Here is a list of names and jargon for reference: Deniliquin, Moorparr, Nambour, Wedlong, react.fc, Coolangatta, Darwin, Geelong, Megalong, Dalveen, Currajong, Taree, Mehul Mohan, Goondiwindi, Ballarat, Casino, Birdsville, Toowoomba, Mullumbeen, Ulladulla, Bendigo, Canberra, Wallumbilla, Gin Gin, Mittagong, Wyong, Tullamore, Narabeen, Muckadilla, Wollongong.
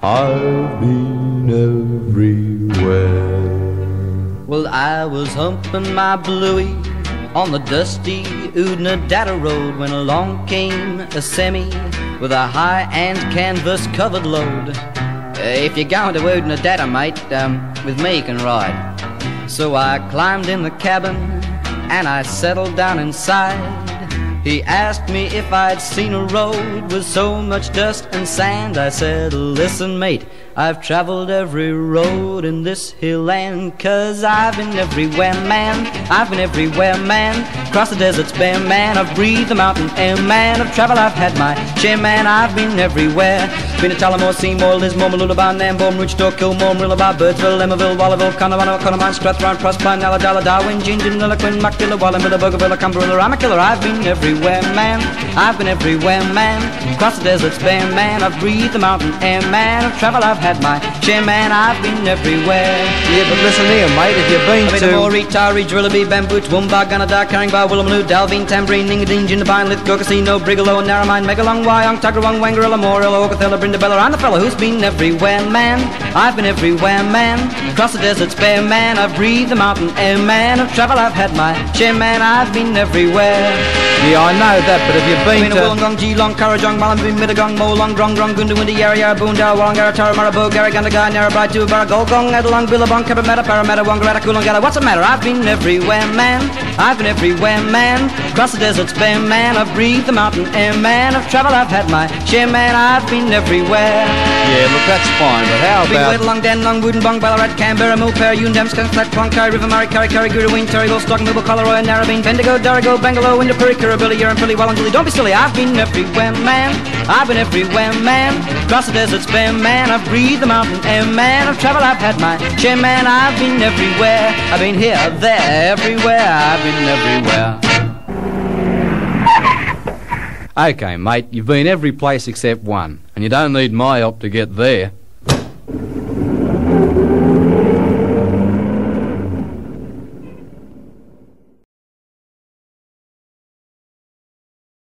I've been everywhere. Well, I was humping my bluey on the dusty Oodnadatta road when along came a semi with a high-end canvas-covered load. If you're going to Oodnadatta, mate, with me you can ride. So I climbed in the cabin and I settled down inside. He asked me if I'd seen a road with so much dust and sand. I said, listen mate, I've traveled every road in this hill land. 'Cause I've been everywhere, man, I've been everywhere, man. Across the deserts bare, man, I've breathed the mountain air, man. Of travel I've had my share, man, I've been everywhere. Been to Tullamore, Seymour, Lismore, Mooloolaba, Nambour, Moorilla, Birdsville, Emmaville, Wallaville, Condamine, Strathpine, Proserpine, Ulladulla, Darwin, Gin Gin, Deniliquin, Muckadilla, Wallumbilla, Boggabilla, Kumbarilla, I'm a killer. I've been everywhere, man, I've been everywhere, man. Across the deserts bare, man, I've breathed the mountain air, man. Of travel I've had my share, man, I've been everywhere. Yeah, but listen here, mate, if you've been to Nambour, Taree, Drillaby, Bamboo, Toowoomba, Gunnedah, Karingba, Willamiloo, Dalveen, Tambourine, Ningadeen, Jindabyne, Lithgow, Casino, Brigalow, Narromine, Megalong, Wyong, Tuggeranong, Wangarilla, Moorilla, Ocotillo, Brindabella. I'm the fellow who's been everywhere, man, I've been everywhere, man. Across the deserts bare, man, I've breathed the mountain air, man. Of travel I've had my share, man, I've been everywhere. Yeah, I know that, but if you've been to Wollongong, Geelong, Currajong, Mullumbeen, Mittagong, Molong, Drongrong, Goondiwindi, Yarra Yarra, Boondow, Wollongong, Tara, Maribou, Garragundagai, Narrabeen, Toobara, Golgong, Adelong, Billabong, Cabramatta, Parramatta, Wangaratta, Coolangatta. What's the matter? I've been everywhere, man, I've been everywhere, man. Across the deserts bare, man, I've breathed the mountain air, man. Of travel I've had my share, man, I've been everywhere. Yeah, look, that's fine, but how about Big Wedlong, Dandenong, Woodinbong, Ballarat, Canberra, Moorparr, Yoon, Dam, Skunk, Flat, Cloncurry, River, Murray, Curry, Curry, Goorooin, Terry, Wollstock, Mooble, Collaroy, Narabeen, Bendigo, Dargo, Bangalore, Winderpere, Currabilly, Yarrabilly, Wallumbilla. Don't be silly, I've been everywhere, man, I've been everywhere, man. Across the deserts bare, man, I've breathed the mountain air, man. Of travel I've had my share, man, I've been everywhere. I've been here, there, everywhere, I've been everywhere. Okay, mate, you've been every place except one, and you don't need my help to get there.